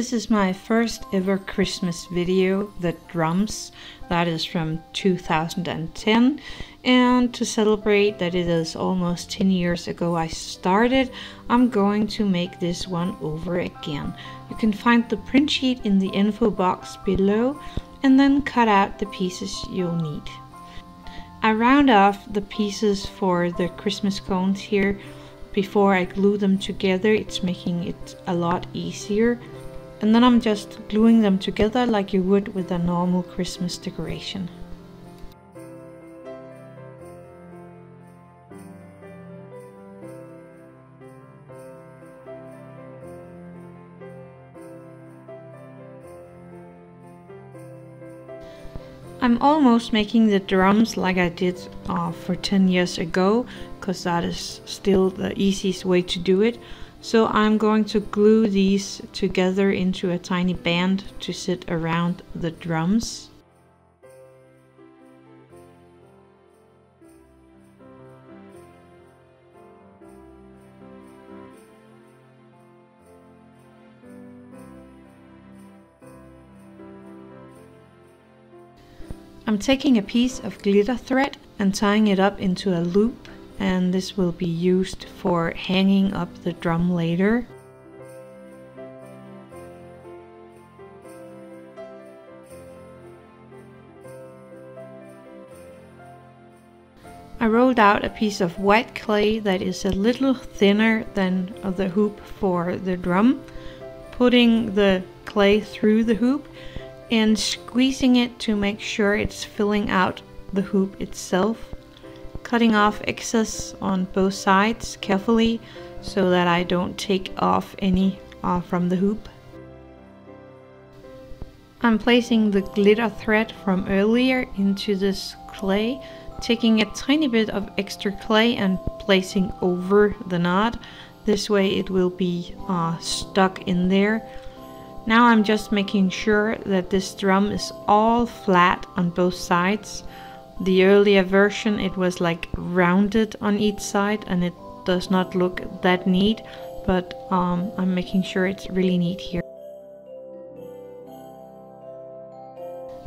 This is my first ever Christmas video, The Drums, that is from 2010, and to celebrate that it is almost 10 years ago I started, I'm going to make this one over again. You can find the print sheet in the info box below and then cut out the pieces you'll need. I round off the pieces for the Christmas cones here before I glue them together. It's making it a lot easier. And then I'm just gluing them together like you would with a normal Christmas decoration. I'm almost making the drums like I did for 10 years ago, because that is still the easiest way to do it. So I'm going to glue these together into a tiny band to sit around the drums. I'm taking a piece of glitter thread and tying it up into a loop, and this will be used for hanging up the drum later. I rolled out a piece of white clay that is a little thinner than the hoop for the drum, putting the clay through the hoop and squeezing it to make sure it's filling out the hoop itself, cutting off excess on both sides carefully so that I don't take off any from the hoop. I'm placing the glitter thread from earlier into this clay, taking a tiny bit of extra clay and placing over the knot. This way it will be stuck in there. Now I'm just making sure that this drum is all flat on both sides. The earlier version it was like rounded on each side and it does not look that neat, but I'm making sure it's really neat here.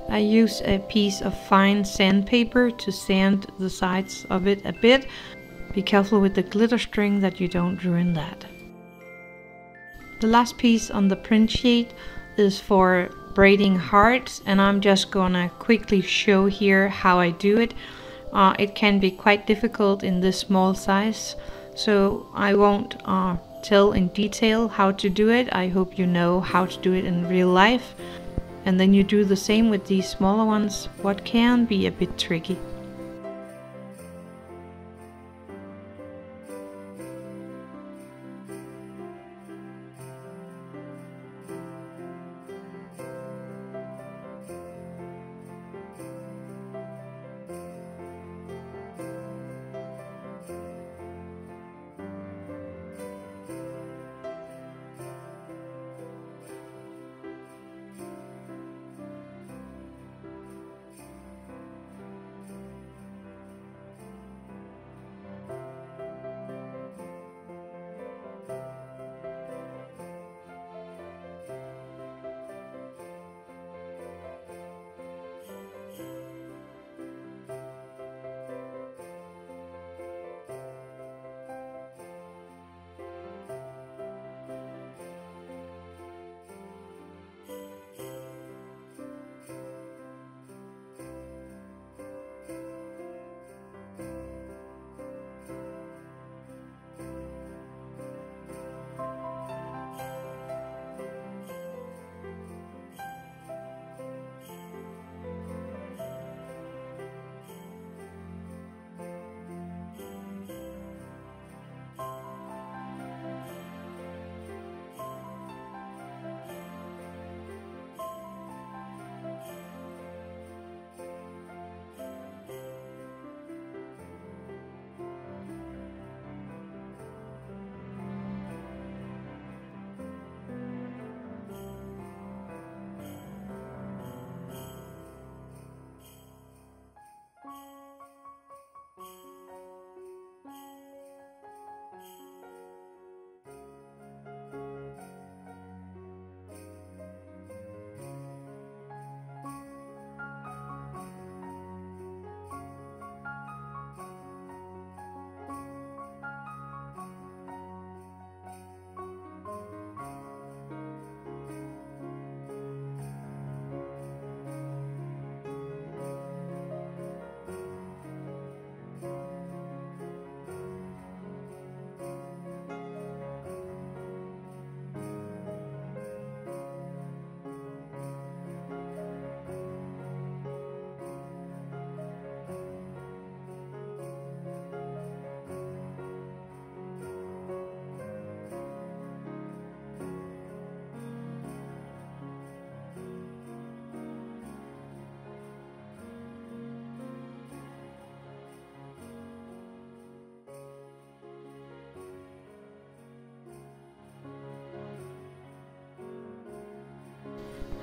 I use a piece of fine sandpaper to sand the sides of it a bit. Be careful with the glitter string that you don't ruin that. The last piece on the print sheet is for braiding hearts, and I'm just gonna quickly show here how I do it. It can be quite difficult in this small size, so I won't tell in detail how to do it. I hope you know how to do it in real life. And then you do the same with these smaller ones, what can be a bit tricky.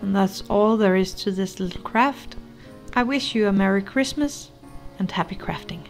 And that's all there is to this little craft. I wish you a Merry Christmas and happy crafting.